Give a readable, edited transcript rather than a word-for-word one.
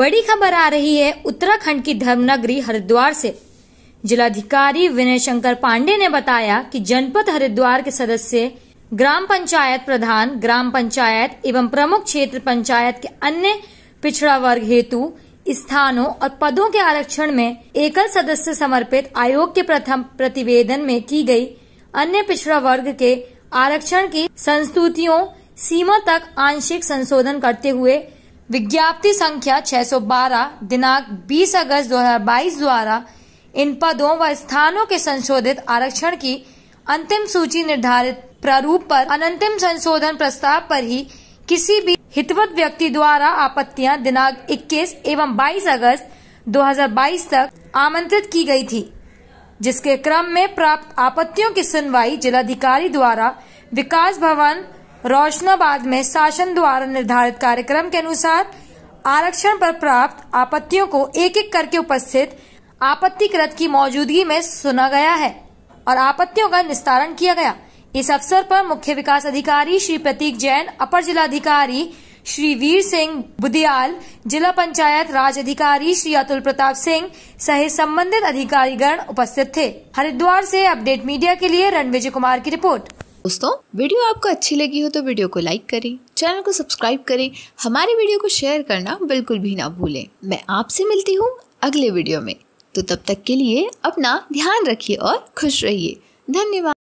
बड़ी खबर आ रही है उत्तराखंड की धर्म नगरी हरिद्वार से। जिलाधिकारी विनय शंकर पांडेय ने बताया कि जनपद हरिद्वार के सदस्य, ग्राम पंचायत प्रधान, ग्राम पंचायत एवं प्रमुख क्षेत्र पंचायत के अन्य पिछड़ा वर्ग हेतु स्थानों और पदों के आरक्षण में एकल सदस्य समर्पित आयोग के प्रथम प्रतिवेदन में की गई अन्य पिछड़ा वर्ग के आरक्षण की संस्तुतियों सीमा तक आंशिक संशोधन करते हुए विज्ञप्ति संख्या 612 दिनांक 20 अगस्त 2022 द्वारा इन पदों व स्थानों के संशोधित आरक्षण की अंतिम सूची निर्धारित प्रारूप पर अनंतिम संशोधन प्रस्ताव पर ही किसी भी हितवत व्यक्ति द्वारा आपत्तियां दिनांक 21 एवं 22 अगस्त 2022 तक आमंत्रित की गई थी, जिसके क्रम में प्राप्त आपत्तियों की सुनवाई जिलाधिकारी द्वारा विकास भवन रोशनाबाद में शासन द्वारा निर्धारित कार्यक्रम के अनुसार आरक्षण पर प्राप्त आपत्तियों को एक एक करके उपस्थित आपत्तिकृत की मौजूदगी में सुना गया है और आपत्तियों का निस्तारण किया गया। इस अवसर पर मुख्य विकास अधिकारी श्री प्रतीक जैन, अपर जिलाधिकारी श्री वीर सिंह बुद्याल, जिला पंचायत राज अधिकारी श्री अतुल प्रताप सिंह सहित संबंधित अधिकारीगण उपस्थित थे। हरिद्वार से अपडेट मीडिया के लिए रण विजय कुमार की रिपोर्ट। दोस्तों, वीडियो आपको अच्छी लगी हो तो वीडियो को लाइक करें, चैनल को सब्सक्राइब करें, हमारे वीडियो को शेयर करना बिल्कुल भी ना भूलें। मैं आपसे मिलती हूँ अगले वीडियो में, तो तब तक के लिए अपना ध्यान रखिए और खुश रहिए। धन्यवाद।